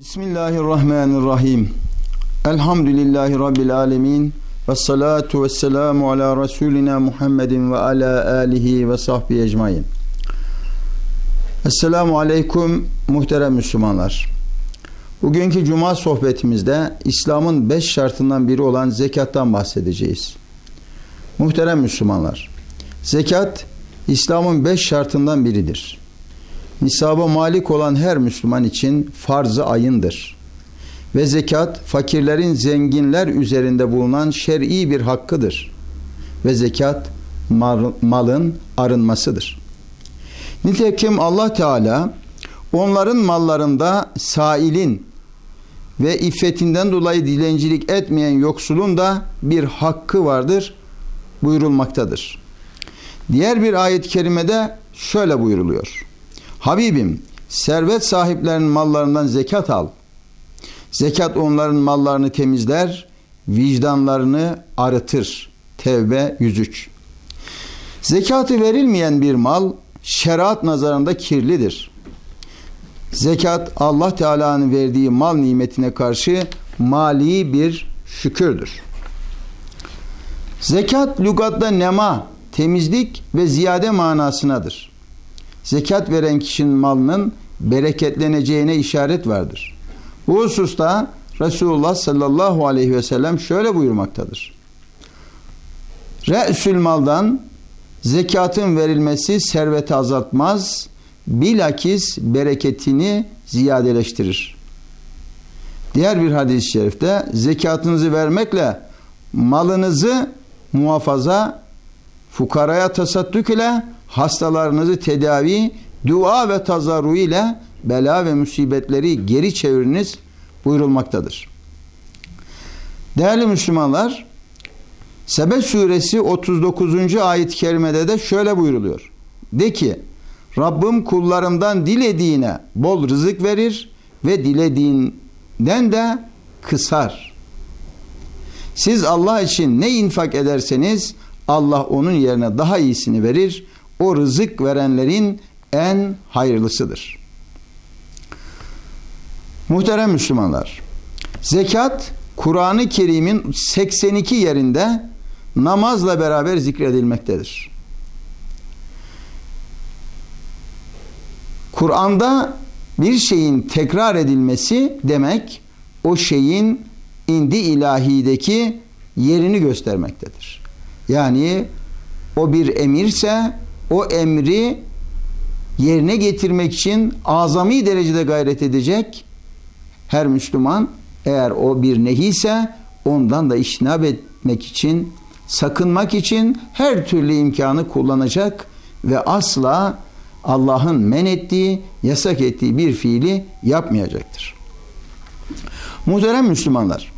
Bismillahirrahmanirrahim. Elhamdülillahi Rabbil alemin. Vessalatu vesselamu ala Resulina Muhammedin ve ala alihi ve sahbihi ecmain. Esselamu aleyküm muhterem Müslümanlar. Bugünkü Cuma sohbetimizde İslam'ın 5 şartından biri olan zekattan bahsedeceğiz. Muhterem Müslümanlar, zekat İslam'ın 5 şartından biridir. Nisaba malik olan her Müslüman için farz-ı ayındır. Ve zekat fakirlerin zenginler üzerinde bulunan şer'i bir hakkıdır. Ve zekat malın arınmasıdır. Nitekim Allah Teala onların mallarında sailin ve iffetinden dolayı dilencilik etmeyen yoksulun da bir hakkı vardır buyurulmaktadır. Diğer bir ayet-i kerimede şöyle buyuruluyor. Habibim, servet sahiplerinin mallarından zekat al. Zekat onların mallarını temizler, vicdanlarını arıtır. Tevbe 103. Zekatı verilmeyen bir mal şeriat nazarında kirlidir. Zekat Allah Teala'nın verdiği mal nimetine karşı mali bir şükürdür. Zekat lügatta nema, temizlik ve ziyade manasınadır. Zekat veren kişinin malının bereketleneceğine işaret vardır. Bu hususta Resulullah sallallahu aleyhi ve sellem şöyle buyurmaktadır. Re'sül maldan zekatın verilmesi serveti azaltmaz, bilakis bereketini ziyadeleştirir. Diğer bir hadis-i şerifte zekatınızı vermekle malınızı muhafaza, fukaraya tasadduk ile hastalarınızı tedavi, dua ve tazarru ile bela ve musibetleri geri çeviriniz buyurulmaktadır. Değerli Müslümanlar, Sebe suresi 39. ayet-i kerimede de şöyle buyruluyor. De ki, Rabbim kullarımdan dilediğine bol rızık verir ve dilediğinden de kısar. Siz Allah için ne infak ederseniz Allah onun yerine daha iyisini verir. O rızık verenlerin en hayırlısıdır. Muhterem Müslümanlar, zekat Kur'an-ı Kerim'in 82 yerinde namazla beraber zikredilmektedir. Kur'an'da bir şeyin tekrar edilmesi demek o şeyin indi ilahideki yerini göstermektedir. Yani o bir emirse o emri yerine getirmek için azami derecede gayret edecek her Müslüman, eğer o bir nehi ise ondan da iştinab etmek için, sakınmak için her türlü imkanı kullanacak ve asla Allah'ın men ettiği, yasak ettiği bir fiili yapmayacaktır. Muhterem Müslümanlar,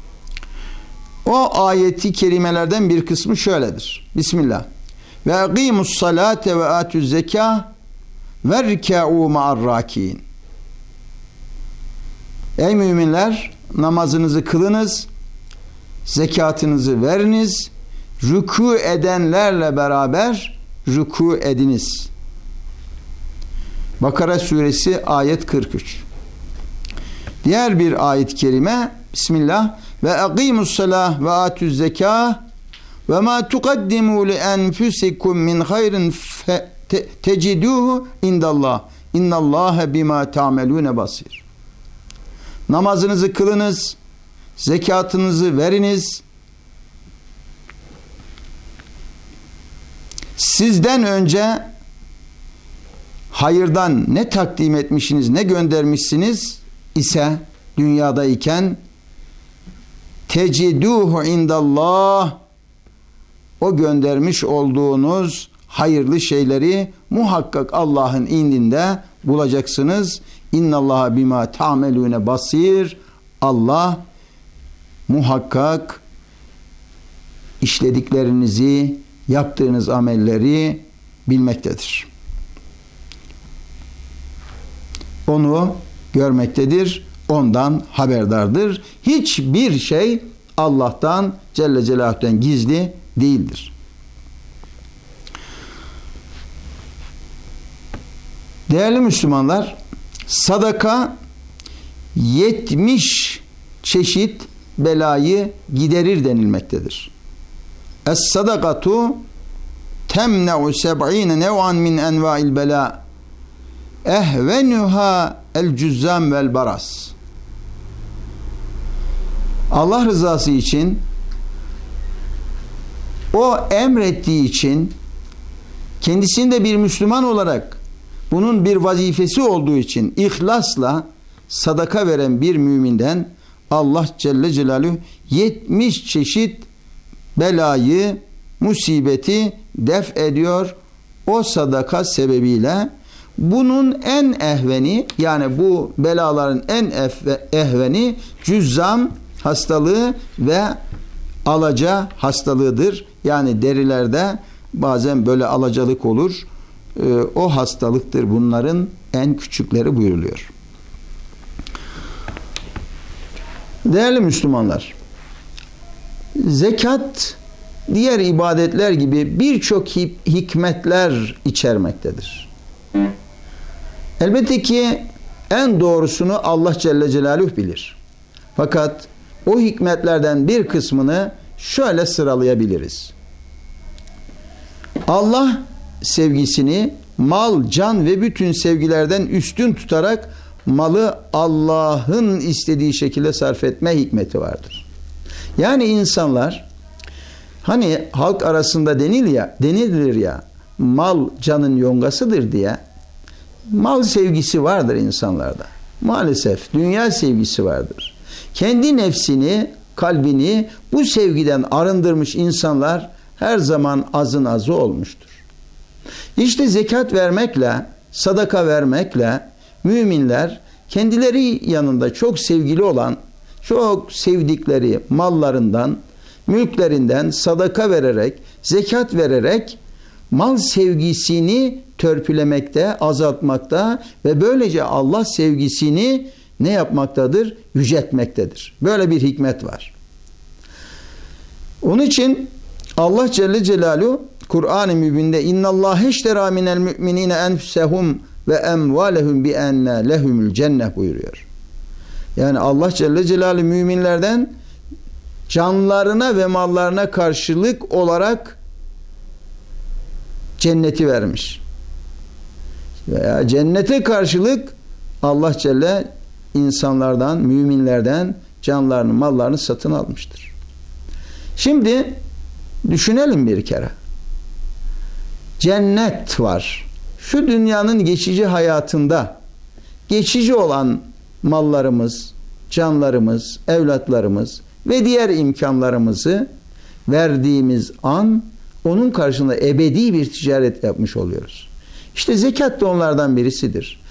o ayeti kerimelerden bir kısmı şöyledir. Bismillah. Ve aqimus salate ve atuz zeka ve rika'u ma'arrakin. Ey müminler, namazınızı kılınız, zekatınızı veriniz, rükû edenlerle beraber rükû ediniz. Bakara suresi ayet 43. Diğer bir ayet-i kerime, Bismillah. Ve aqimus salah ve atuz zeka ve ma tuqaddimu li enfusikum min hayrin teciduhu indallah. İnallaha bima ta'melun basir. Namazınızı kılınız, zekatınızı veriniz. Sizden önce hayırdan ne takdim etmişsiniz, ne göndermişsiniz ise dünyadayken teciduhu indallah, o göndermiş olduğunuz hayırlı şeyleri muhakkak Allah'ın indinde bulacaksınız. İnnallaha bima ta'melune basir. Allah muhakkak işlediklerinizi, yaptığınız amelleri bilmektedir. Onu görmektedir. Ondan haberdardır. Hiçbir şey Allah'tan Celle Celaluhu'dan gizli değildir. Değerli Müslümanlar, sadaka 70 çeşit belayı giderir denilmektedir. Es-sadakatu temne'u seb'ine nev'an min enva'il bela ehvenuha el-cüzzam vel-baras. Allah rızası için, o emrettiği için, kendisinde bir Müslüman olarak bunun bir vazifesi olduğu için ihlasla sadaka veren bir müminden Allah Celle Celaluhu 70 çeşit belayı, musibeti def ediyor o sadaka sebebiyle. Bunun en ehveni, yani bu belaların en ehveni cüzzam hastalığı ve alaca hastalığıdır. Yani derilerde bazen böyle alacalık olur. O hastalıktır bunların en küçükleri buyuruluyor. Değerli Müslümanlar, zekat diğer ibadetler gibi birçok hikmetler içermektedir. Elbette ki en doğrusunu Allah Celle Celaluhu bilir. Fakat o hikmetlerden bir kısmını şöyle sıralayabiliriz. Allah sevgisini mal, can ve bütün sevgilerden üstün tutarak malı Allah'ın istediği şekilde sarf etme hikmeti vardır. Yani insanlar, hani halk arasında denilir ya mal canın yongasıdır diye, mal sevgisi vardır insanlarda. Maalesef dünya sevgisi vardır. Kendi nefsini, kalbini bu sevgiden arındırmış insanlar her zaman azın azı olmuştur. İşte zekat vermekle, sadaka vermekle müminler kendileri yanında çok sevgili olan, çok sevdikleri mallarından, mülklerinden sadaka vererek, zekat vererek mal sevgisini törpülemekte, azaltmakta ve böylece Allah sevgisini ne yapmaktadır? Yüceltmektedir. Böyle bir hikmet var. Onun için Allah Celle Celaluhu Kur'an-ı Mübin'de innallâhe işterâ minel mü'minîne enfusehum ve emvâlehum bi'enne lehumül cenneh buyuruyor. Yani Allah Celle Celaluhu müminlerden canlarına ve mallarına karşılık olarak cenneti vermiş. Veya cennete karşılık Allah Celle insanlardan, müminlerden canlarını, mallarını satın almıştır. Şimdi düşünelim bir kere. Cennet var. Şu dünyanın geçici hayatında geçici olan mallarımız, canlarımız, evlatlarımız ve diğer imkanlarımızı verdiğimiz an onun karşılığında ebedi bir ticaret yapmış oluyoruz. İşte zekat da onlardan birisidir.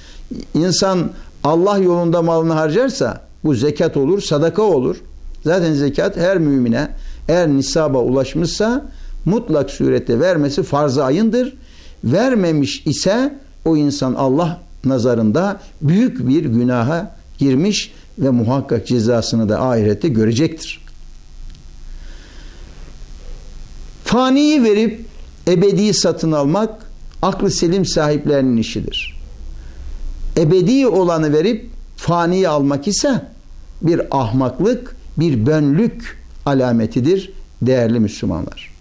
İnsan Allah yolunda malını harcarsa bu zekat olur, sadaka olur. Zaten zekat her mümine eğer nisaba ulaşmışsa mutlak surette vermesi farz-ı ayındır. Vermemiş ise o insan Allah nazarında büyük bir günaha girmiş ve muhakkak cezasını da ahirette görecektir. Faniyi verip ebediyi satın almak aklı selim sahiplerinin işidir. Ebedi olanı verip faniyi almak ise bir ahmaklık, bir bönlük alametidir değerli Müslümanlar.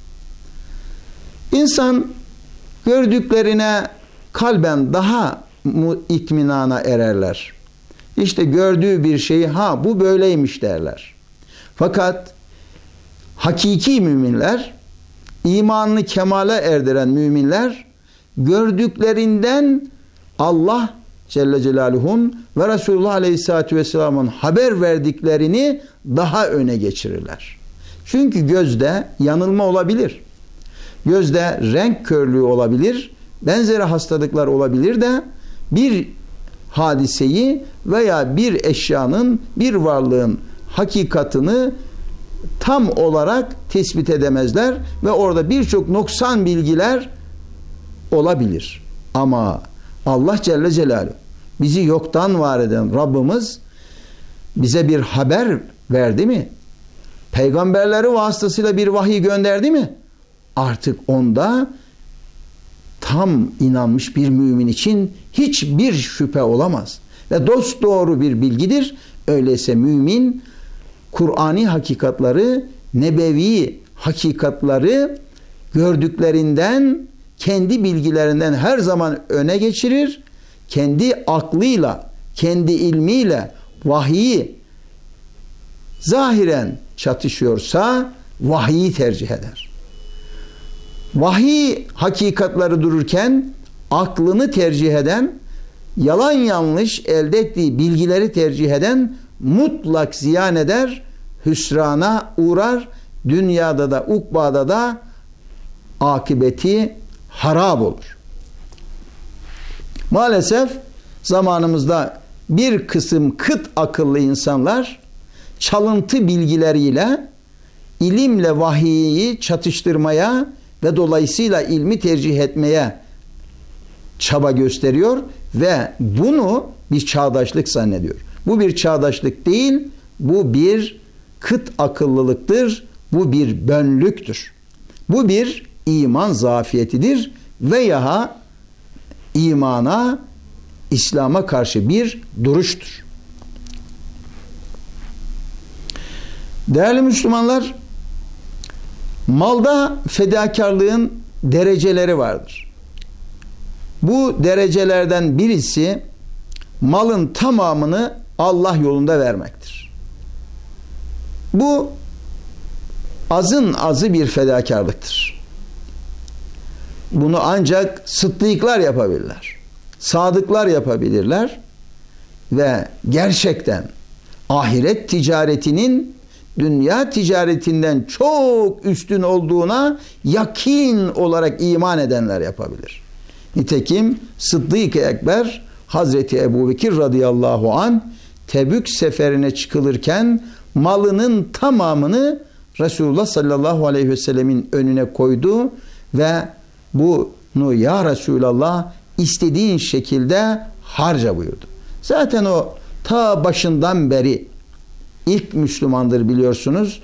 İnsan gördüklerine kalben daha itminana ererler. İşte gördüğü bir şeyi ha bu böyleymiş derler. Fakat hakiki müminler, imanını kemale erdiren müminler gördüklerinden Allah Celle Celaluhu'nun ve Resulullah Aleyhisselatü Vesselam'ın haber verdiklerini daha öne geçirirler. Çünkü gözde yanılma olabilir. Gözde renk körlüğü olabilir, benzeri hastalıklar olabilir de bir hadiseyi veya bir eşyanın, bir varlığın hakikatını tam olarak tespit edemezler ve orada birçok noksan bilgiler olabilir. Ama Allah Celle Celaluhu bizi yoktan var eden Rabbimiz bize bir haber verdi mi? Peygamberleri vasıtasıyla bir vahiy gönderdi mi? Artık onda tam inanmış bir mümin için hiçbir şüphe olamaz. ve dosdoğru bir bilgidir. Öyleyse mümin Kur'an'i hakikatları, nebevi hakikatları gördüklerinden, kendi bilgilerinden her zaman öne geçirir. Kendi aklıyla, kendi ilmiyle vahyi zahiren çatışıyorsa vahyi tercih eder. Vahiy hakikatları dururken aklını tercih eden, yalan yanlış elde ettiği bilgileri tercih eden mutlak ziyan eder, hüsrana uğrar, dünyada da ukbada da akıbeti harap olur. Maalesef zamanımızda bir kısım kıt akıllı insanlar çalıntı bilgileriyle ilimle vahiyi çatıştırmaya ve dolayısıyla ilmi tercih etmeye çaba gösteriyor ve bunu bir çağdaşlık zannediyor. Bu bir çağdaşlık değil, bu bir kıt akıllılıktır, bu bir bönlüktür. Bu bir iman zafiyetidir veya imana, İslam'a karşı bir duruştur. Değerli Müslümanlar, malda fedakarlığın dereceleri vardır. Bu derecelerden birisi malın tamamını Allah yolunda vermektir. Bu azın azı bir fedakarlıktır. Bunu ancak sıddıklar yapabilirler. Sadıklar yapabilirler ve gerçekten ahiret ticaretinin dünya ticaretinden çok üstün olduğuna yakin olarak iman edenler yapabilir. Nitekim Sıddık-ı Ekber Hazreti Ebubekir radıyallahu anh Tebük seferine çıkılırken malının tamamını Resulullah sallallahu aleyhi ve sellemin önüne koydu ve bunu ya Resulallah istediğin şekilde harca buyurdu. Zaten o ta başından beri ilk Müslümandır biliyorsunuz.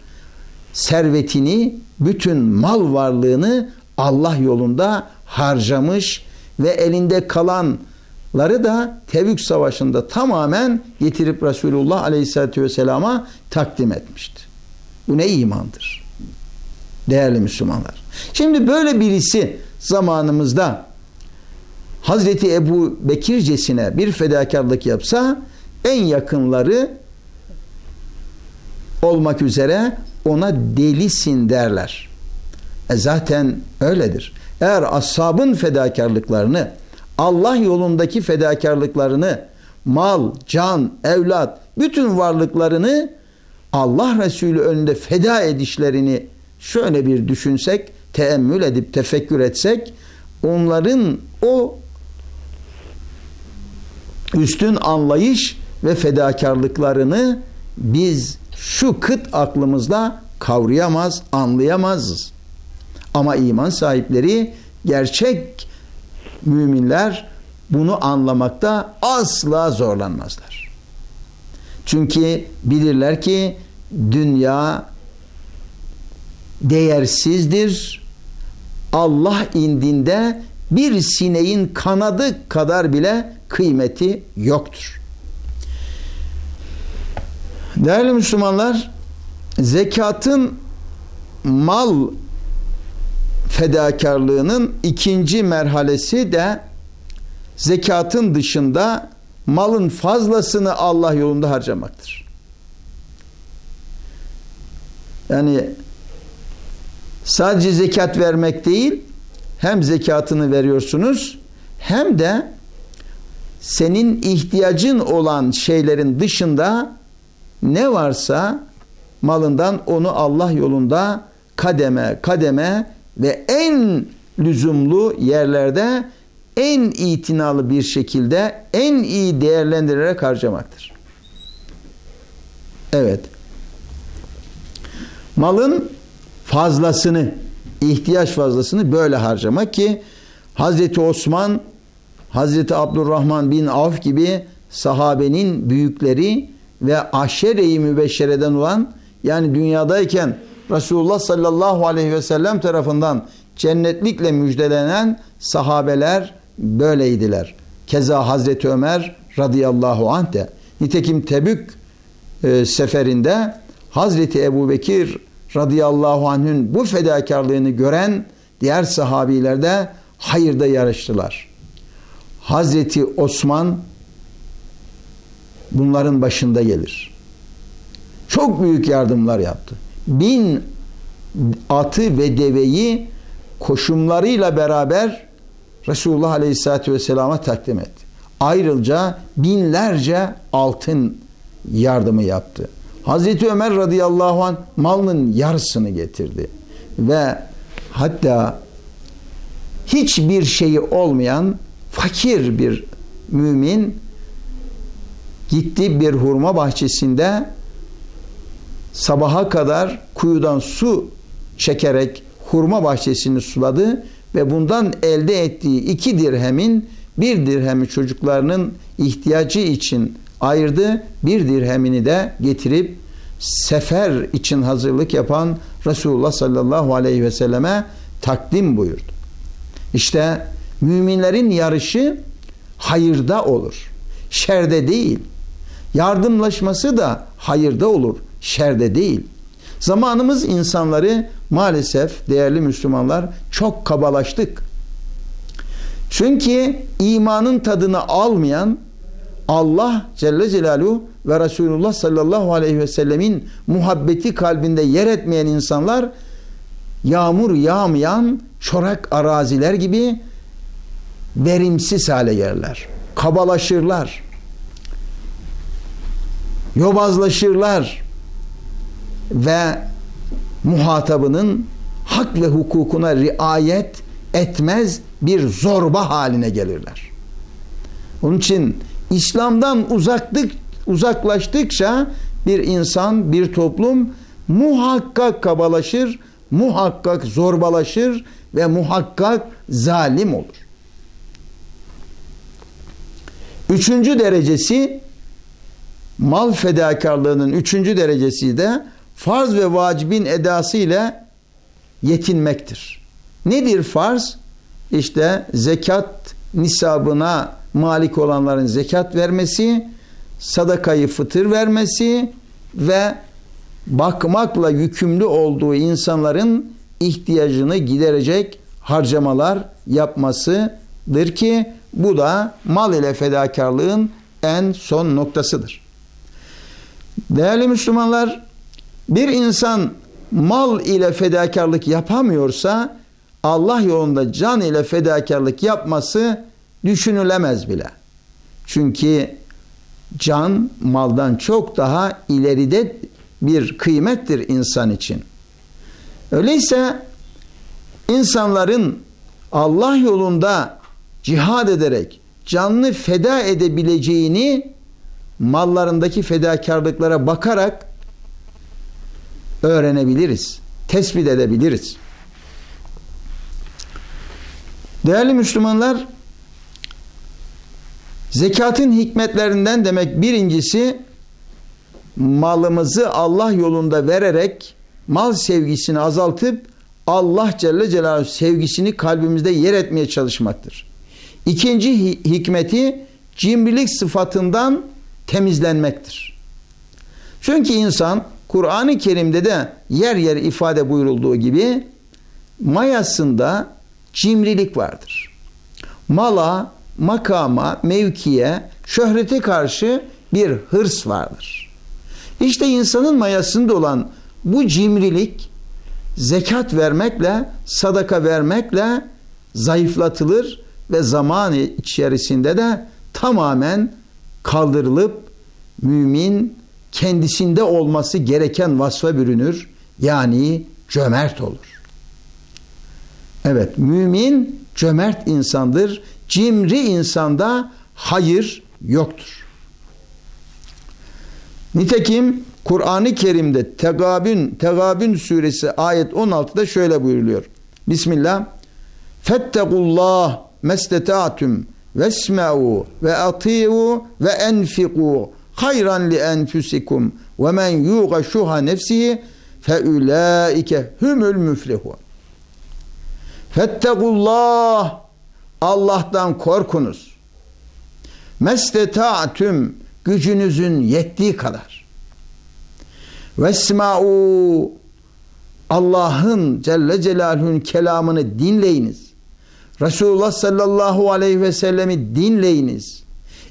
Servetini, bütün mal varlığını Allah yolunda harcamış ve elinde kalanları da Tebük Savaşı'nda tamamen getirip Resulullah Aleyhisselatü Vesselam'a takdim etmişti. Bu ne imandır değerli Müslümanlar. Şimdi böyle birisi zamanımızda Hazreti Ebu Bekircesine bir fedakarlık yapsa en yakınları olmak üzere ona delisin derler. Zaten öyledir. Eğer ashabın fedakarlıklarını, Allah yolundaki fedakarlıklarını, mal, can, evlat, bütün varlıklarını Allah Resulü önünde feda edişlerini şöyle bir düşünsek, teemmül edip tefekkür etsek, onların o üstün anlayış ve fedakarlıklarını biz şu kıt aklımızla kavrayamaz, anlayamazız. Ama iman sahipleri, gerçek müminler bunu anlamakta asla zorlanmazlar. Çünkü bilirler ki dünya değersizdir. Allah indinde bir sineğin kanadı kadar bile kıymeti yoktur. Değerli Müslümanlar, zekatın mal fedakarlığının ikinci merhalesi de zekatın dışında malın fazlasını Allah yolunda harcamaktır. Yani sadece zekat vermek değil, hem zekatını veriyorsunuz hem de senin ihtiyacın olan şeylerin dışında ne varsa malından onu Allah yolunda kademe kademe ve en lüzumlu yerlerde en itinalı bir şekilde en iyi değerlendirerek harcamaktır. Evet. Malın fazlasını, ihtiyaç fazlasını böyle harcamak ki Hazreti Osman, Hazreti Abdurrahman bin Avf gibi sahabenin büyükleri ve aşere-i mübeşşereden olan, yani dünyadayken Resulullah sallallahu aleyhi ve sellem tarafından cennetlikle müjdelenen sahabeler böyleydiler. Keza Hazreti Ömer radıyallahu anh de. Nitekim Tebük seferinde Hazreti Ebubekir radıyallahu anh'ın bu fedakarlığını gören diğer sahabiler de hayırda yarıştılar. Hazreti Osman bunların başında gelir. Çok büyük yardımlar yaptı. 1000 atı ve deveyi koşumlarıyla beraber Resulullah Aleyhisselatü Vesselam'a takdim etti. Ayrıca binlerce altın yardımı yaptı. Hazreti Ömer radıyallahu anh malının yarısını getirdi. Ve hatta hiçbir şeyi olmayan fakir bir mümin gitti bir hurma bahçesinde sabaha kadar kuyudan su çekerek hurma bahçesini suladı ve bundan elde ettiği 2 dirhemin 1 dirhemi çocuklarının ihtiyacı için ayırdı, 1 dirhemini de getirip sefer için hazırlık yapan Resulullah sallallahu aleyhi ve selleme takdim buyurdu. İşte müminlerin yarışı hayırda olur, şerde değil. Yardımlaşması da hayırda olur, şerde değil. Zamanımız insanları maalesef değerli Müslümanlar çok kabalaştık. Çünkü imanın tadını almayan Allah Celle Celaluhu ve Resulullah sallallahu aleyhi ve sellemin muhabbeti kalbinde yer etmeyen insanlar yağmur yağmayan çorak araziler gibi verimsiz hale gelirler. Kabalaşırlar. Yobazlaşırlar. Ve muhatabının hak ve hukukuna riayet etmez bir zorba haline gelirler. Onun için İslam'dan uzaklaştıkça bir insan, bir toplum muhakkak kabalaşır, muhakkak zorbalaşır ve muhakkak zalim olur. 3. derecesi, mal fedakarlığının 3. derecesi de farz ve vacibin edası ile yetinmektir. Nedir farz? İşte zekat nisabına malik olanların zekat vermesi, sadakayı fıtır vermesi ve bakmakla yükümlü olduğu insanların ihtiyacını giderecek harcamalar yapmasıdır ki bu da mal ile fedakarlığın en son noktasıdır. Değerli Müslümanlar, bir insan mal ile fedakarlık yapamıyorsa Allah yolunda can ile fedakarlık yapması düşünülemez bile. Çünkü can maldan çok daha ileride bir kıymettir insan için. Öyleyse insanların Allah yolunda cihad ederek canını feda edebileceğini mallarındaki fedakarlıklara bakarak öğrenebiliriz, tespit edebiliriz. Değerli Müslümanlar, zekatın hikmetlerinden demek birincisi, malımızı Allah yolunda vererek mal sevgisini azaltıp Allah Celle Celaluhu sevgisini kalbimizde yer etmeye çalışmaktır. 2. hikmeti cimrilik sıfatından temizlenmektir. Çünkü insan Kur'an-ı Kerim'de de yer yer ifade buyurulduğu gibi mayasında cimrilik vardır. Mala, makama, mevkiye, şöhrete karşı bir hırs vardır. İşte insanın mayasında olan bu cimrilik zekat vermekle, sadaka vermekle zayıflatılır ve zaman içerisinde de tamamen kaldırılıp mümin kendisinde olması gereken vasfa bürünür. Yani cömert olur. Evet, mümin cömert insandır. Cimri insanda hayır yoktur. Nitekim Kur'an-ı Kerim'de Tegabün suresi ayet 16'da şöyle buyuruluyor. Bismillah. Fettegullah mesteta'tum vesma'u ve ati'u ve enfiku hayran li enfusikum ve men yuqa şuha nefsihi fe ulaike humul muflihun. Fettegullah, Allah'tan korkunuz. mesteta'tüm, gücünüzün yettiği kadar. Vesma'u, Allah'ın Celle Celaluhu'nun kelamını dinleyiniz. Resulullah sallallahu aleyhi ve sellemi dinleyiniz.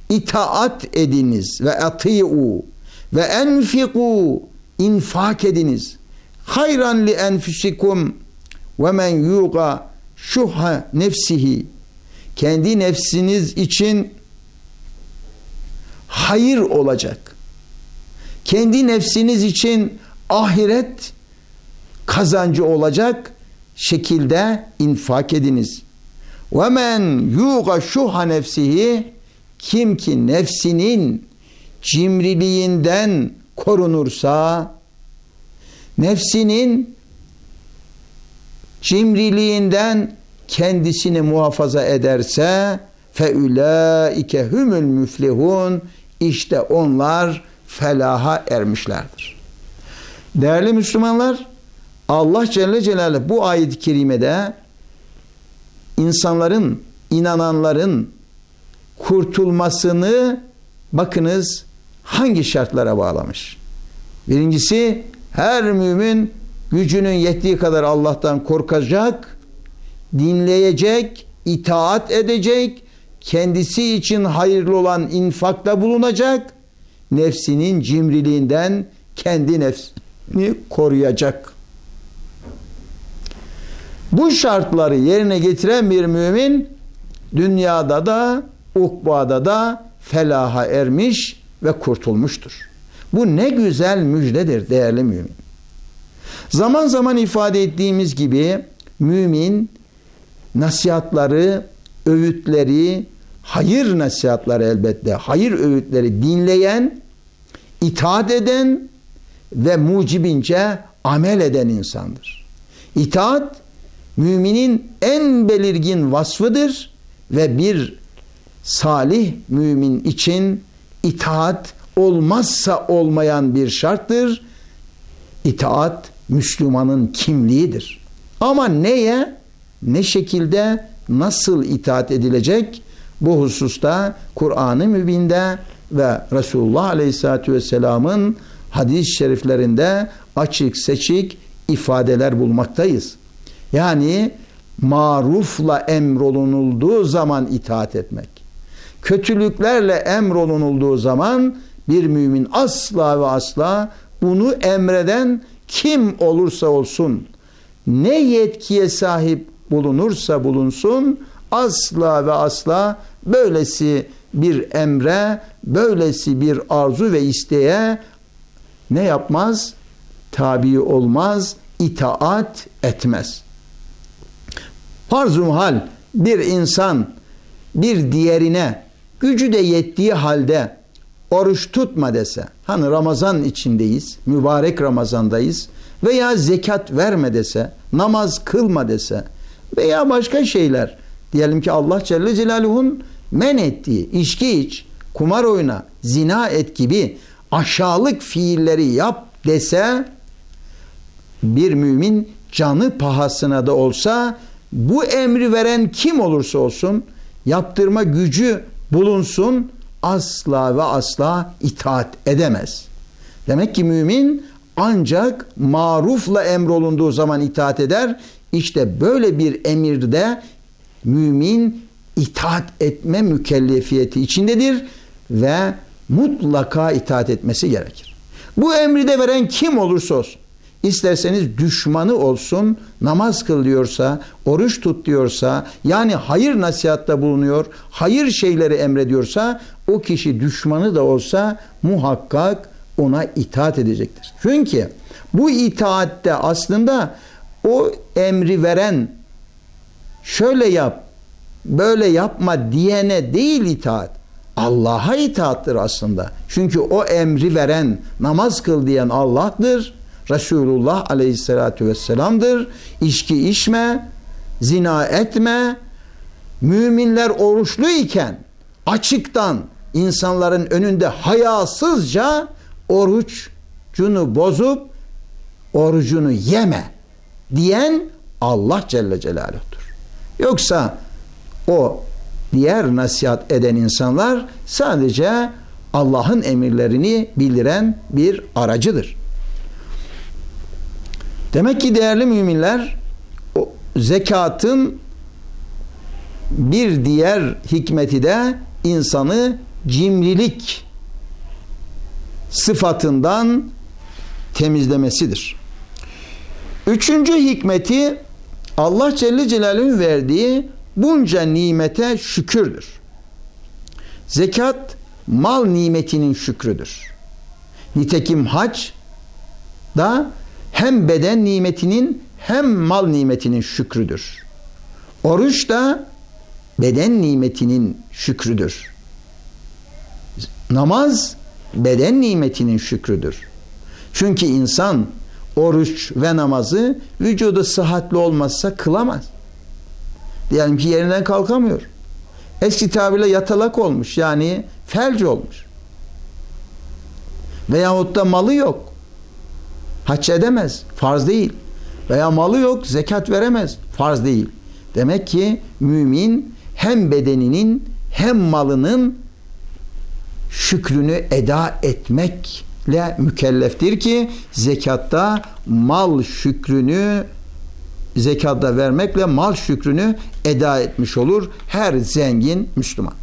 İtaat ediniz ve ati'u ve enfiku, infak ediniz. Hayran li enfusikum ve men yuqa şuhha nefsihi. Kendi nefsiniz için hayır olacak. Kendi nefsiniz için ahiret kazancı olacak şekilde infak ediniz. Ve men yuqa şuhha nefsihi, kim ki nefsinin cimriliğinden korunursa, nefsinin cimriliğinden kendisini muhafaza ederse, feülaike humul müflihun, işte onlar felaha ermişlerdir. Değerli Müslümanlar, Allah Celle Celaluhu bu ayet-i kerimede insanların, inananların kurtulmasını bakınız hangi şartlara bağlamış. Birincisi, her mümin gücünün yettiği kadar Allah'tan korkacak, dinleyecek, itaat edecek, kendisi için hayırlı olan infakta bulunacak, nefsinin cimriliğinden kendi nefsini koruyacak. Bu şartları yerine getiren bir mümin dünyada da ukbada da felaha ermiş ve kurtulmuştur. Bu ne güzel müjdedir değerli mümin. Zaman zaman ifade ettiğimiz gibi mümin nasihatları, öğütleri, hayır nasihatları elbette, hayır öğütleri dinleyen, itaat eden ve mucibince amel eden insandır. İtaat, müminin en belirgin vasfıdır ve bir salih mümin için itaat olmazsa olmayan bir şarttır. İtaat Müslümanın kimliğidir. Ama neye, ne şekilde, nasıl itaat edilecek? Bu hususta Kur'an-ı Mübin'de ve Resulullah Aleyhisselatü Vesselam'ın hadis-i şeriflerinde açık seçik ifadeler bulmaktayız. Yani marufla emrolunulduğu zaman itaat etmek, kötülüklerle emrolunulduğu zaman bir mümin asla ve asla bunu emreden kim olursa olsun, ne yetkiye sahip bulunursa bulunsun, asla ve asla böylesi bir emre, böylesi bir arzu ve isteğe ne yapmaz? Tabi olmaz, itaat etmez. Farzumhal bir insan bir diğerine gücü de yettiği halde oruç tutma dese, hani Ramazan içindeyiz, mübarek Ramazandayız, veya zekat verme dese, namaz kılma dese veya başka şeyler, diyelim ki Allah Celle Celaluhu'nun men ettiği içki iç, kumar oyna, zina et gibi aşağılık fiilleri yap dese, bir mümin canı pahasına da olsa bu emri veren kim olursa olsun, yaptırma gücü bulunsun, asla ve asla itaat edemez. Demek ki mümin ancak marufla emrolunduğu zaman itaat eder. İşte böyle bir emirde mümin itaat etme mükellefiyeti içindedir ve mutlaka itaat etmesi gerekir. Bu emri de veren kim olursa olsun, İsterseniz düşmanı olsun, namaz kıl diyorsa, oruç tut diyorsa, yani hayır nasihatta bulunuyor, hayır şeyleri emrediyorsa, o kişi düşmanı da olsa muhakkak ona itaat edecektir. Çünkü bu itaatte aslında o emri veren şöyle yap, böyle yapma diyene değil itaat, Allah'a itaattır aslında. Çünkü o emri veren, namaz kıl diyen Allah'tır. Resulullah Aleyhisselatü Vesselam'dır. İçki içme, zina etme, müminler oruçlu iken açıktan insanların önünde hayasızca orucunu bozup orucunu yeme diyen Allah Celle Celaluhu'dur. Yoksa o diğer nasihat eden insanlar sadece Allah'ın emirlerini bildiren bir aracıdır. Demek ki değerli müminler, o zekatın bir diğer hikmeti de insanı cimrilik sıfatından temizlemesidir. Üçüncü hikmeti Allah Celle Celaluhu'nun verdiği bunca nimete şükürdür. Zekat mal nimetinin şükrüdür. Nitekim hac da hem beden nimetinin hem mal nimetinin şükrüdür. Oruç da beden nimetinin şükrüdür. Namaz beden nimetinin şükrüdür. Çünkü insan oruç ve namazı vücudu sıhhatli olmazsa kılamaz. Diyelim ki yerinden kalkamıyor. Eski tabirle yatalak olmuş, yani felç olmuş. Veyahut da malı yok, hac edemez, farz değil. Veya malı yok, zekat veremez, farz değil. Demek ki mümin hem bedeninin hem malının şükrünü eda etmekle mükelleftir ki zekatta mal şükrünü, zekatta vermekle mal şükrünü eda etmiş olur her zengin Müslüman.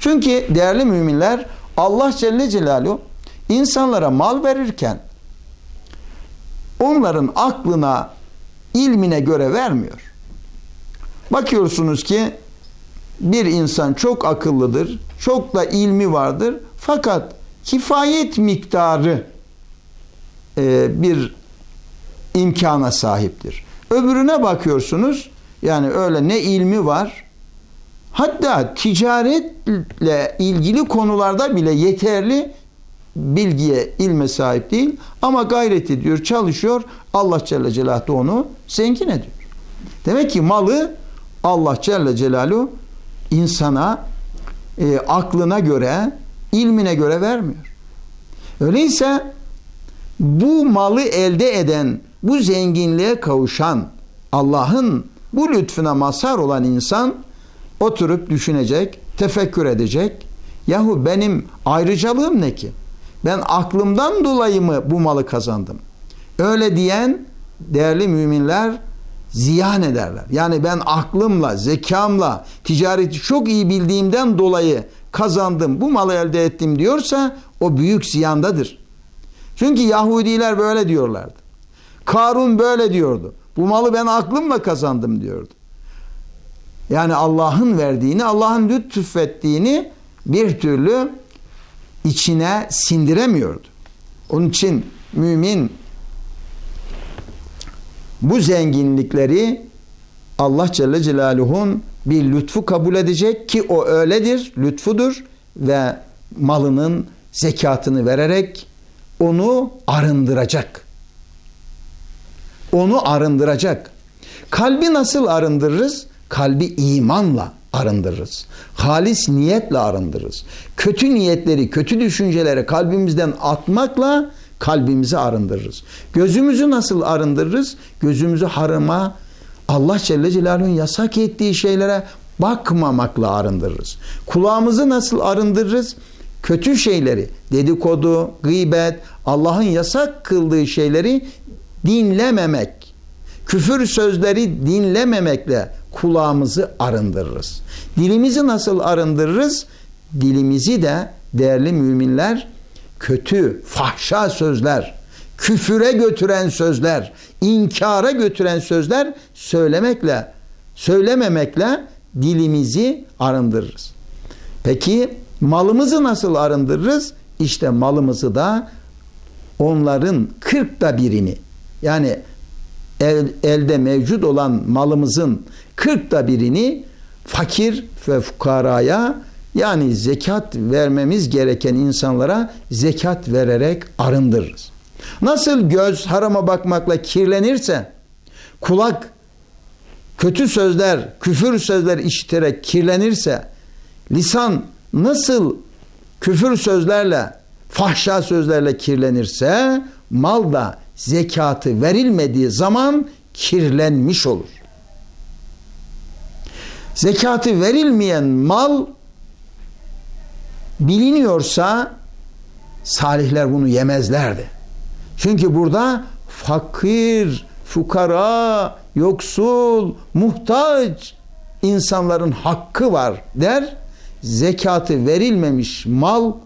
Çünkü değerli müminler, Allah Celle Celaluhu insanlara mal verirken onların aklına, ilmine göre vermiyor. Bakıyorsunuz ki bir insan çok akıllıdır, çok da ilmi vardır, fakat kifayet miktarı bir imkana sahiptir. Öbürüne bakıyorsunuz, yani öyle ne ilmi var, hatta ticaretle ilgili konularda bile yeterli bilgiye, ilme sahip değil, ama gayret ediyor, çalışıyor, Allah Celle Celaluhu da onu zengin ediyor. Demek ki malı Allah Celle Celaluhu insana aklına göre, ilmine göre vermiyor. Öyleyse bu malı elde eden, bu zenginliğe kavuşan, Allah'ın bu lütfüne mazhar olan insan oturup düşünecek, tefekkür edecek. Yahu benim ayrıcalığım ne ki? Ben aklımdan dolayı mı bu malı kazandım? Öyle diyen değerli müminler ziyan ederler. Yani ben aklımla, zekamla, ticareti çok iyi bildiğimden dolayı kazandım, bu malı elde ettim diyorsa o büyük ziyandadır. Çünkü Yahudiler böyle diyorlardı. Karun böyle diyordu. Bu malı ben aklımla kazandım diyordu. Yani Allah'ın verdiğini, Allah'ın lütfettiğini bir türlü içine sindiremiyordu. Onun için mümin bu zenginlikleri Allah Celle Celaluhu'nun bir lütfu kabul edecek ki o öyledir, lütfudur ve malının zekatını vererek onu arındıracak. Onu arındıracak. Kalbi nasıl arındırırız? Kalbi imanla arındırırız. Halis niyetle arındırırız. Kötü niyetleri, kötü düşünceleri kalbimizden atmakla kalbimizi arındırırız. Gözümüzü nasıl arındırırız? Gözümüzü harama, Allah Celle Celaluhu'nun yasak ettiği şeylere bakmamakla arındırırız. Kulağımızı nasıl arındırırız? Kötü şeyleri, dedikodu, gıybet, Allah'ın yasak kıldığı şeyleri dinlememek, küfür sözleri dinlememekle kulağımızı arındırırız. Dilimizi nasıl arındırırız? Dilimizi de değerli müminler, kötü, fahşa sözler, küfüre götüren sözler, inkara götüren sözler söylememekle dilimizi arındırırız. Peki malımızı nasıl arındırırız? İşte malımızı da onların 1/40'ını, yani elde mevcut olan malımızın 1/40'ını fakir ve fukaraya, yani zekat vermemiz gereken insanlara zekat vererek arındırırız. Nasıl göz harama bakmakla kirlenirse, kulak kötü sözler, küfür sözler işiterek kirlenirse, lisan nasıl küfür sözlerle, fahşa sözlerle kirlenirse, mal da zekatı verilmediği zaman kirlenmiş olur. Zekatı verilmeyen mal biliniyorsa salihler bunu yemezlerdi. Çünkü burada fakir, fukara, yoksul, muhtaç insanların hakkı var der. Zekatı verilmemiş maldan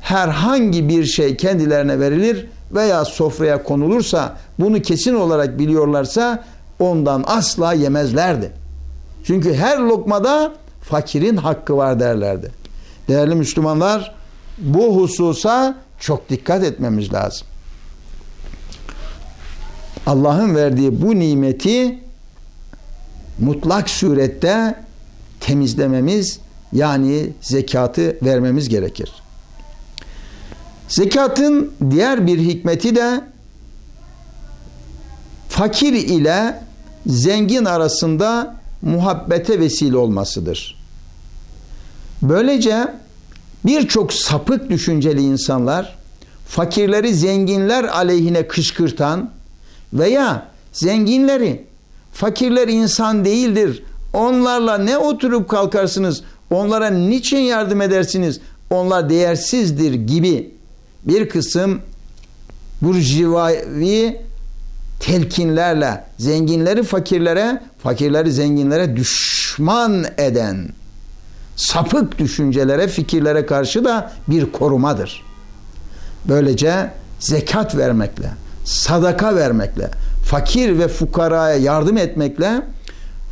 herhangi bir şey kendilerine verilir veya sofraya konulursa, bunu kesin olarak biliyorlarsa ondan asla yemezlerdi. Çünkü her lokmada fakirin hakkı var derlerdi. Değerli Müslümanlar, bu hususa çok dikkat etmemiz lazım. Allah'ın verdiği bu nimeti mutlak surette temizlememiz, yani zekatı vermemiz gerekir. Zekatın diğer bir hikmeti de fakir ile zengin arasında muhabbete vesile olmasıdır. Böylece birçok sapık düşünceli insanlar fakirleri zenginler aleyhine kışkırtan veya zenginleri fakirler insan değildir, onlarla ne oturup kalkarsınız, onlara niçin yardım edersiniz, onlar değersizdir gibi bir kısım burjuvavi telkinlerle zenginleri fakirlere, fakirleri zenginlere düşman eden sapık düşüncelere, fikirlere karşı da bir korumadır. Böylece zekat vermekle, sadaka vermekle, fakir ve fukaraya yardım etmekle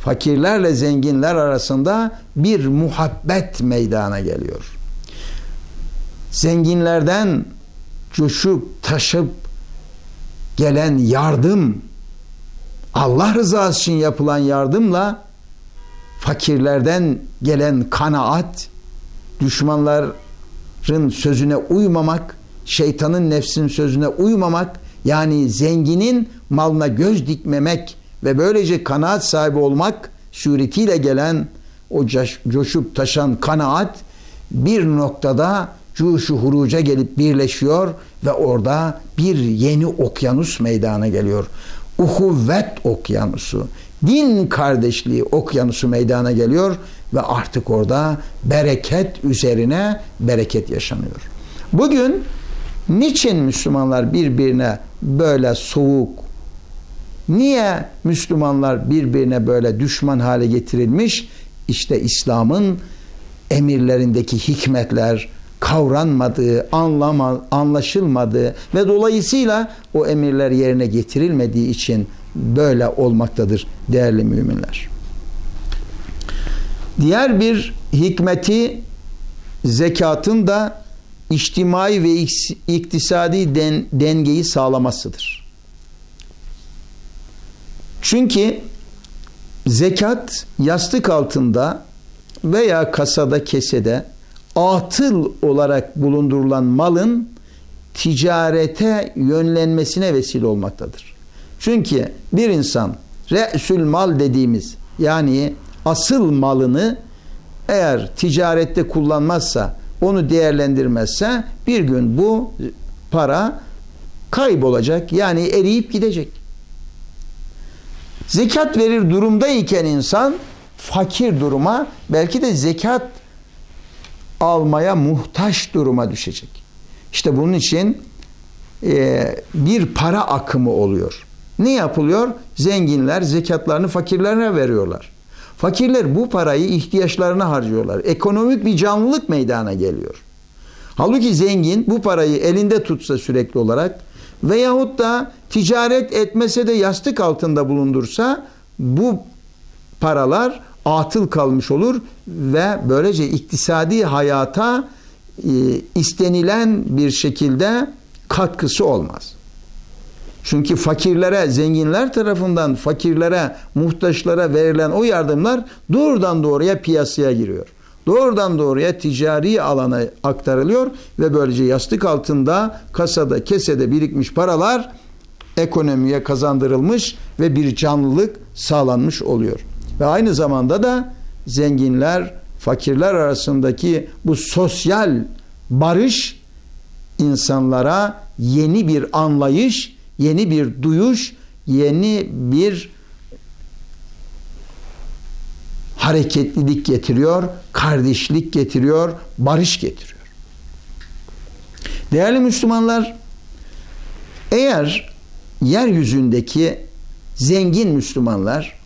fakirlerle zenginler arasında bir muhabbet meydana geliyor. Zenginlerden coşup taşıp gelen yardım, Allah rızası için yapılan yardımla fakirlerden gelen kanaat, düşmanların sözüne uymamak, şeytanın nefsin sözüne uymamak, yani zenginin malına göz dikmemek ve böylece kanaat sahibi olmak suretiyle gelen o coşup taşan kanaat bir noktada cuşu huruca gelip birleşiyor ve orada bir yeni okyanus meydana geliyor. Uhuvvet okyanusu, din kardeşliği okyanusu meydana geliyor ve artık orada bereket üzerine bereket yaşanıyor. Bugün niçin Müslümanlar birbirine böyle soğuk, niye Müslümanlar birbirine böyle düşman hale getirilmiş? İşte İslam'ın emirlerindeki hikmetler kavranmadığı, anlaşılmadığı ve dolayısıyla o emirler yerine getirilmediği için böyle olmaktadır değerli müminler. Diğer bir hikmeti zekatın da içtimai ve iktisadi dengeyi sağlamasıdır. Çünkü zekat yastık altında veya kasada, kesede atıl olarak bulundurulan malın ticarete yönlenmesine vesile olmaktadır. Çünkü bir insan re'sül mal dediğimiz, yani asıl malını eğer ticarette kullanmazsa, onu değerlendirmezse bir gün bu para kaybolacak, yani eriyip gidecek. Zekat verir durumdayken insan fakir duruma, belki de zekat almaya muhtaç duruma düşecek. İşte bunun için bir para akımı oluyor. Ne yapılıyor? Zenginler zekatlarını fakirlerine veriyorlar. Fakirler bu parayı ihtiyaçlarına harcıyorlar. Ekonomik bir canlılık meydana geliyor. Halbuki zengin bu parayı elinde tutsa sürekli olarak veyahut da ticaret etmese de yastık altında bulundursa, bu paralar atıl kalmış olur ve böylece iktisadi hayata istenilen bir şekilde katkısı olmaz. Çünkü fakirlere, zenginler tarafından fakirlere, muhtaçlara verilen o yardımlar doğrudan doğruya piyasaya giriyor. Doğrudan doğruya ticari alana aktarılıyor ve böylece yastık altında, kasada, kesede birikmiş paralar ekonomiye kazandırılmış ve bir canlılık sağlanmış oluyor. Ve aynı zamanda da zenginler, fakirler arasındaki bu sosyal barış insanlara yeni bir anlayış, yeni bir duyuş, yeni bir hareketlilik getiriyor, kardeşlik getiriyor, barış getiriyor. Değerli Müslümanlar, eğer yeryüzündeki zengin Müslümanlar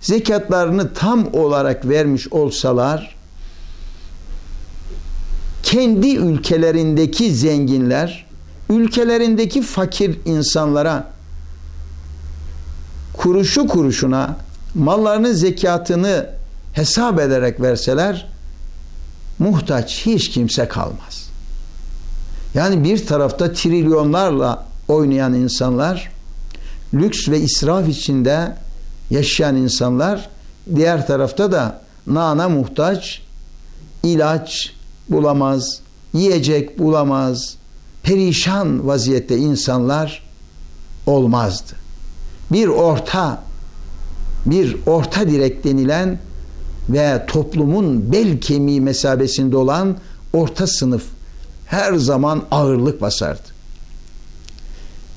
zekatlarını tam olarak vermiş olsalar, kendi ülkelerindeki zenginler, ülkelerindeki fakir insanlara kuruşu kuruşuna mallarının zekatını hesap ederek verseler, muhtaç hiç kimse kalmaz. Yani bir tarafta trilyonlarla oynayan insanlar, lüks ve israf içinde yaşayan insanlar, diğer tarafta da nana muhtaç, ilaç bulamaz, yiyecek bulamaz, perişan vaziyette insanlar olmazdı. Bir orta direk denilen ve toplumun bel kemiği mesabesinde olan orta sınıf her zaman ağırlık basardı.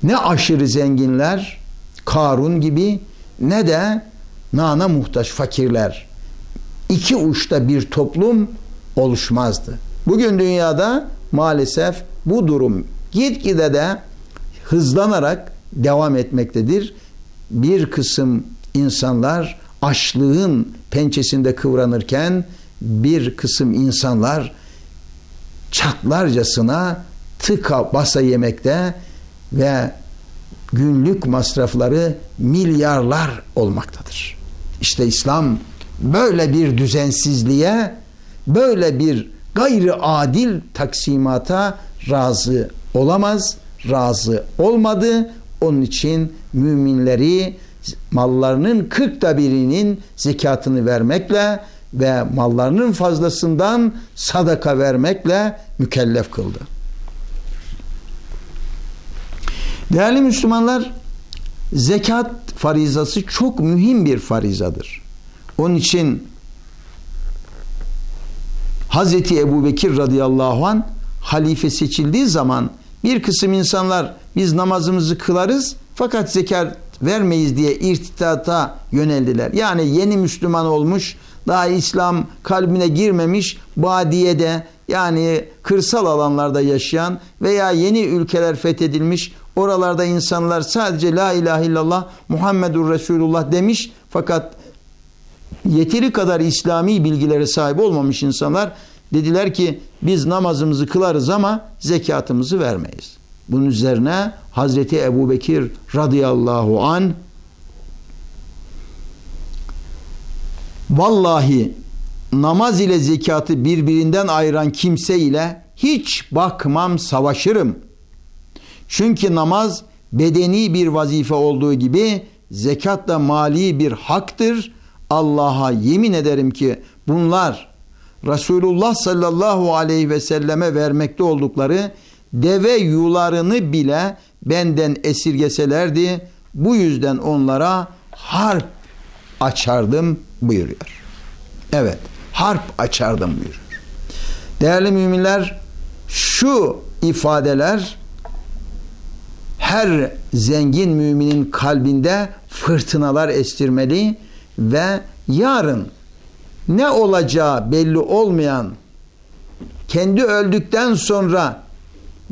Ne aşırı zenginler Karun gibi, ne de nana muhtaç fakirler. İki uçta bir toplum oluşmazdı. Bugün dünyada maalesef bu durum gitgide de hızlanarak devam etmektedir. Bir kısım insanlar açlığın pençesinde kıvranırken, bir kısım insanlar çatlarcasına tıka basa yemekte ve günlük masrafları milyarlar olmaktadır. İşte İslam böyle bir düzensizliğe, böyle bir gayri adil taksimata razı olamaz, razı olmadı. Onun için müminleri mallarının 40'te 1'inin zekatını vermekle ve mallarının fazlasından sadaka vermekle mükellef kıldı. Değerli Müslümanlar, zekat farizası çok mühim bir farizadır. Onun için Hz. Ebubekir radıyallahu anh halife seçildiği zaman bir kısım insanlar biz namazımızı kılarız fakat zekat vermeyiz diye irtidata yöneldiler. Yani yeni Müslüman olmuş, daha İslam kalbine girmemiş, badiyede yani kırsal alanlarda yaşayan veya yeni ülkeler fethedilmiş, oralarda insanlar sadece la ilahe illallah Muhammedur Resulullah demiş fakat yeteri kadar İslami bilgilere sahip olmamış insanlar dediler ki biz namazımızı kılarız ama zekatımızı vermeyiz. Bunun üzerine Hazreti Ebubekir radıyallahu an vallahi namaz ile zekatı birbirinden ayıran kimse ile hiç bakmam, savaşırım. Çünkü namaz bedeni bir vazife olduğu gibi zekat da mali bir haktır. Allah'a yemin ederim ki bunlar Resulullah sallallahu aleyhi ve selleme vermekte oldukları deve yularını bile benden esirgeselerdi, bu yüzden onlara harp açardım buyuruyor. Evet, harp açardım buyuruyor. Değerli müminler, şu ifadeler her zengin müminin kalbinde fırtınalar estirmeli ve yarın ne olacağı belli olmayan, kendi öldükten sonra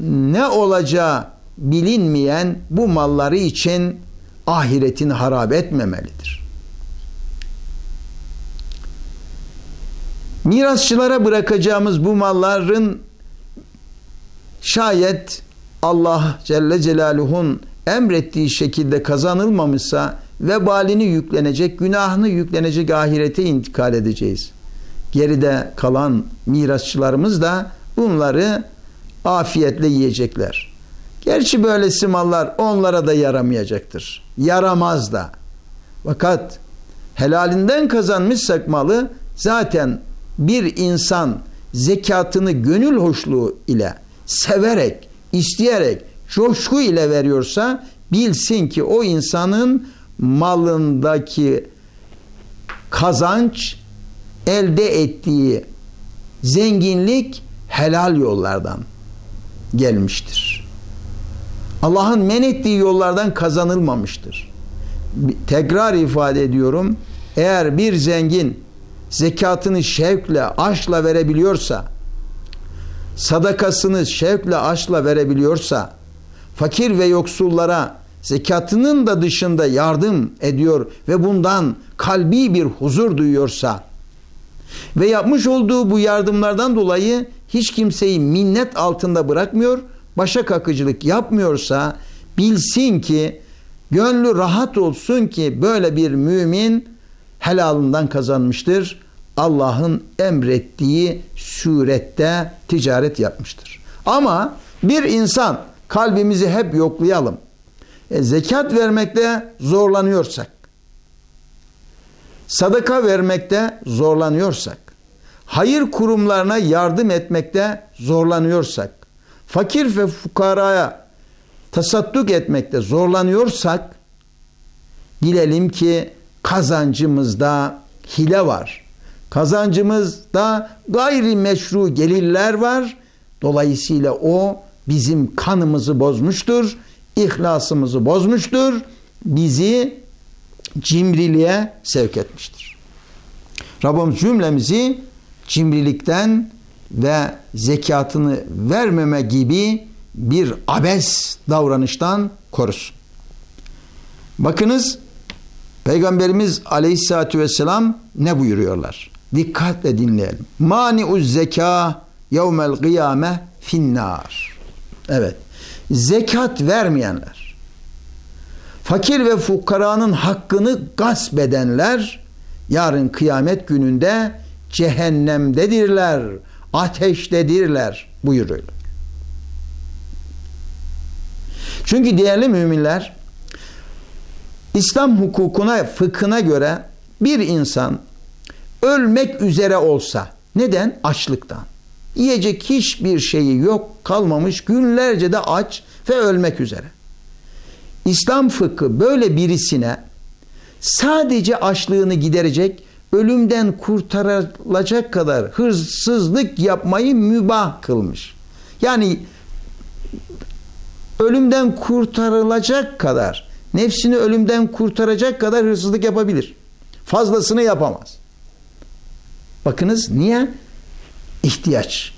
ne olacağı bilinmeyen bu malları için ahiretini harap etmemelidir. Mirasçılara bırakacağımız bu malların şayet Allah Celle Celaluhu'nun emrettiği şekilde kazanılmamışsa vebalini yüklenecek, günahını yüklenecek, ahirete intikal edeceğiz. Geride kalan mirasçılarımız da bunları afiyetle yiyecekler. Gerçi böylesi mallar onlara da yaramayacaktır. Yaramaz da. Fakat helalinden kazanmışsak malı, zaten bir insan zekatını gönül hoşluğu ile, severek, isteyerek, coşku ile veriyorsa bilsin ki o insanın malındaki kazanç, elde ettiği zenginlik helal yollardan gelmiştir. Allah'ın men ettiği yollardan kazanılmamıştır. Tekrar ifade ediyorum, eğer bir zengin zekatını şevkle, aşkla verebiliyorsa, sadakasını şevkle, aşkla verebiliyorsa, fakir ve yoksullara zekatının da dışında yardım ediyor ve bundan kalbi bir huzur duyuyorsa ve yapmış olduğu bu yardımlardan dolayı hiç kimseyi minnet altında bırakmıyor, başa kakıcılık yapmıyorsa, bilsin ki, gönlü rahat olsun ki böyle bir mümin helalından kazanmıştır. Allah'ın emrettiği surette ticaret yapmıştır. Ama bir insan, kalbimizi hep yoklayalım, zekat vermekte zorlanıyorsak, sadaka vermekte zorlanıyorsak, hayır kurumlarına yardım etmekte zorlanıyorsak, fakir ve fukaraya tasadduk etmekte zorlanıyorsak, bilelim ki kazancımızda hile var. Kazancımızda gayri meşru gelirler var. Dolayısıyla o bizim kanımızı bozmuştur, ihlasımızı bozmuştur, bizi cimriliğe sevk etmiştir. Rabbim cümlemizi cimrilikten ve zekatını vermeme gibi bir abes davranıştan korusun. Bakınız, Peygamberimiz Aleyhisselatü Vesselam ne buyuruyorlar? Dikkatle dinleyelim. Mani'uz zeka yevmel kıyame finnar. Evet, zekat vermeyenler, fakir ve fukaranın hakkını gasp edenler yarın kıyamet gününde cehennemdedirler, ateştedirler buyuruyor. Çünkü değerli müminler, İslam hukukuna, fıkhına göre bir insan ölmek üzere olsa, neden? Açlıktan. Yiyecek hiçbir şeyi yok, kalmamış, günlerce de aç ve ölmek üzere. İslam fıkhı böyle birisine sadece açlığını giderecek, ölümden kurtarılacak kadar hırsızlık yapmayı mübah kılmış. Yani ölümden kurtarılacak kadar, nefsini ölümden kurtaracak kadar hırsızlık yapabilir. Fazlasını yapamaz. Bakınız niye? İhtiyaç.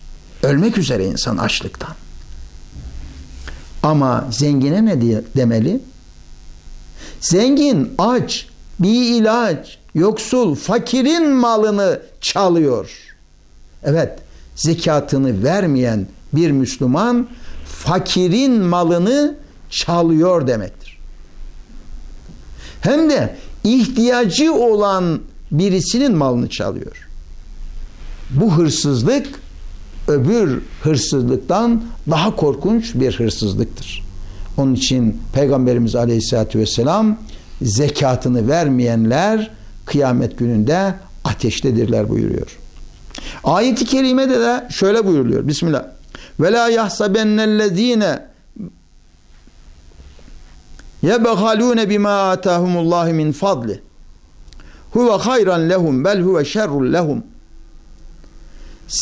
Ölmek üzere insan açlıktan. Ama zengine ne demeli? Zengin aç, bir ilaç, yoksul, fakirin malını çalıyor. Evet, zekatını vermeyen bir Müslüman fakirin malını çalıyor demektir. Hem de ihtiyacı olan birisinin malını çalıyor. Bu hırsızlık öbür hırsızlıktan daha korkunç bir hırsızlıktır. Onun için Peygamberimiz Aleyhisselatü Vesselam zekatını vermeyenler kıyamet gününde ateştedirler buyuruyor. Ayet-i kerimede de şöyle buyuruluyor. Bismillah. وَلَا يَحْسَبَنَّ الَّذ۪ينَ يَبَخَلُونَ بِمَا آتَاهُمُ اللّٰهِ مِنْ فَضْلِهِ هُوَ خَيْرًا لَهُمْ بَلْ هُوَ شَرٌ لَهُمْ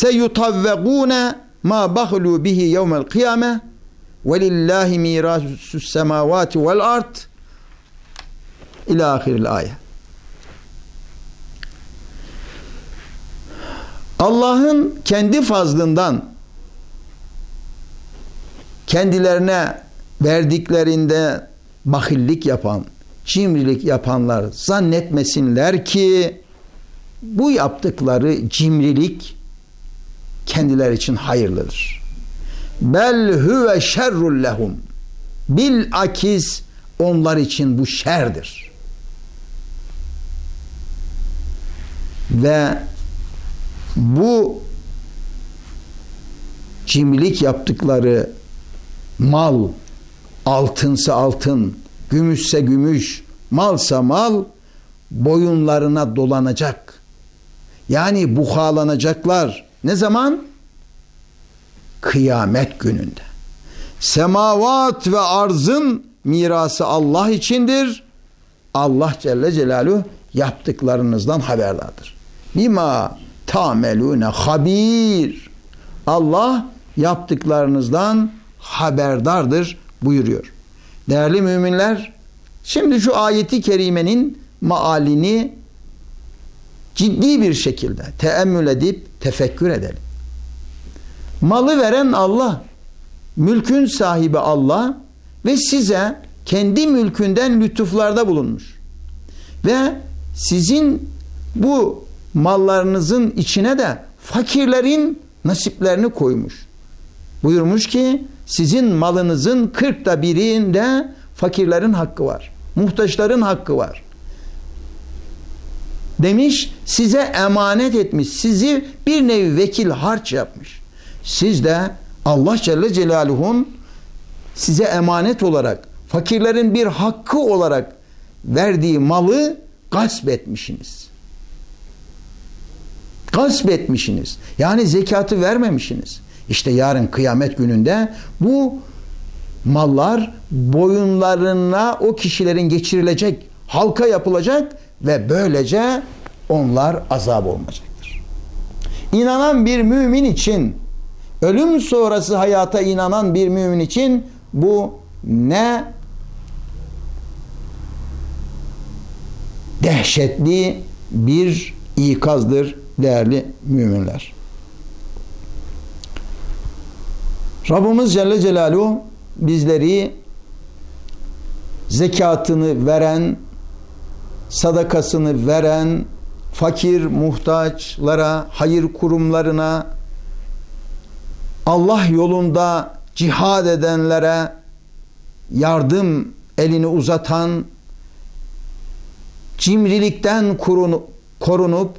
سَيُطَوَّقُونَ مَا بَخْلُوا بِهِ يَوْمَ الْقِيَامَةِ وَلِلَّهِ مِيرَاثُ السَّمَاوَاتِ وَالْأَرْضِ اِلَى آخِرِ الْآيَةِ. Allah'ın kendi fazlından kendilerine verdiklerinde bahillik yapan, cimrilik yapanlar zannetmesinler ki bu yaptıkları cimrilik kendileri için hayırlıdır. Bel huve şerrul lehum. Bilakis onlar için bu şerdir. Ve bu cimrilik yaptıkları mal, altınsa altın, gümüşse gümüş, malsa mal, boyunlarına dolanacak. Yani buhalanacaklar. Ne zaman? Kıyamet gününde. Semavat ve arzın mirası Allah içindir. Allah Celle Celaluhu yaptıklarınızdan haberdardır. Bima ta'melune habir. Allah yaptıklarınızdan haberdardır buyuruyor. Değerli müminler, şimdi şu ayeti kerimenin mealini ciddi bir şekilde teemmül edip tefekkür edelim. Malı veren Allah, mülkün sahibi Allah ve size kendi mülkünden lütuflarda bulunmuş. Ve sizin bu mallarınızın içine de fakirlerin nasiplerini koymuş. Buyurmuş ki sizin malınızın 1/40'inde fakirlerin hakkı var. Muhtaçların hakkı var. Demiş, size emanet etmiş. Sizi bir nevi vekil harç yapmış. Siz de Allah Celle Celaluhu'nun size emanet olarak, fakirlerin bir hakkı olarak verdiği malı gasp etmişsiniz. Gasp etmişsiniz. Yani zekatı vermemişsiniz. İşte yarın kıyamet gününde bu mallar boyunlarına o kişilerin geçirilecek, halka yapılacak ve böylece onlar azap olunacaktır. İnanan bir mümin için, ölüm sonrası hayata inanan bir mümin için bu ne dehşetli bir ikazdır değerli müminler. Rabbimiz Celle Celaluhu bizleri zekatını veren, sadakasını veren, fakir muhtaçlara, hayır kurumlarına, Allah yolunda cihad edenlere yardım elini uzatan, cimrilikten korunup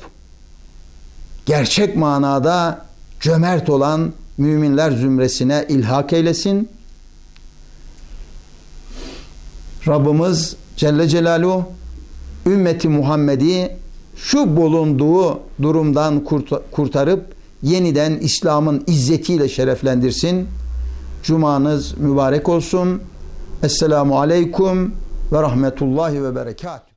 gerçek manada cömert olan müminler zümresine ilhak eylesin. Rabbimiz Celle Celaluhu ümmeti Muhammed'i şu bulunduğu durumdan kurtarıp yeniden İslam'ın izzetiyle şereflendirsin. Cumanız mübarek olsun. Esselamu Aleyküm ve Rahmetullahi ve Berekatuhu.